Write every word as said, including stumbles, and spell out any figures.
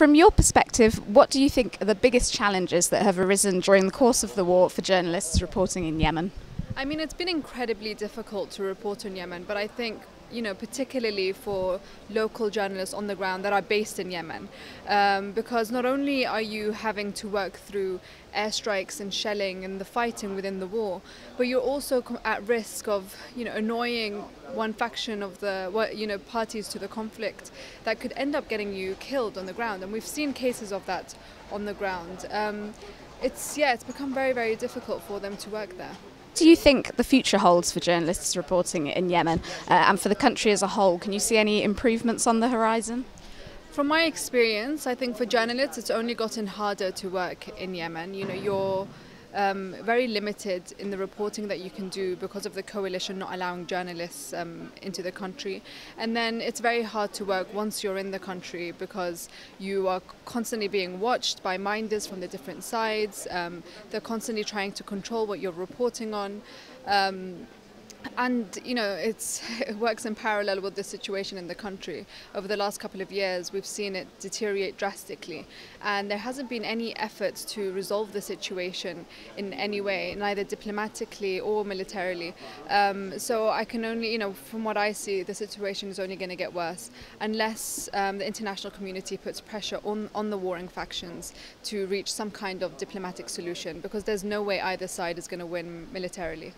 from your perspective, what do you think are the biggest challenges that have arisen during the course of the war for journalists reporting in Yemen? I mean, it's been incredibly difficult to report on Yemen, but I think, you know, particularly for local journalists on the ground that are based in Yemen, um, because not only are you having to work through airstrikes and shelling and the fighting within the war, but you're also at risk of, you know, annoying one faction of the, you know, parties to the conflict that could end up getting you killed on the ground, and we've seen cases of that on the ground. Um, it's yeah, it's become very, very difficult for them to work there. What do you think the future holds for journalists reporting in Yemen uh, and for the country as a whole? Can you see any improvements on the horizon? From my experience, I think for journalists it's only gotten harder to work in Yemen. You know, you're um, very limited in the reporting that you can do because of the coalition not allowing journalists um, into the country. And then it's very hard to work once you're in the country because you are constantly being watched by minders from the different sides. Um, they're constantly trying to control what you're reporting on. Um, And, you know, it's, it works in parallel with the situation in the country. Over the last couple of years, we've seen it deteriorate drastically. And there hasn't been any efforts to resolve the situation in any way, neither diplomatically or militarily. Um, so I can only, you know, from what I see, the situation is only going to get worse unless um, the international community puts pressure on, on the warring factions to reach some kind of diplomatic solution, because there's no way either side is going to win militarily.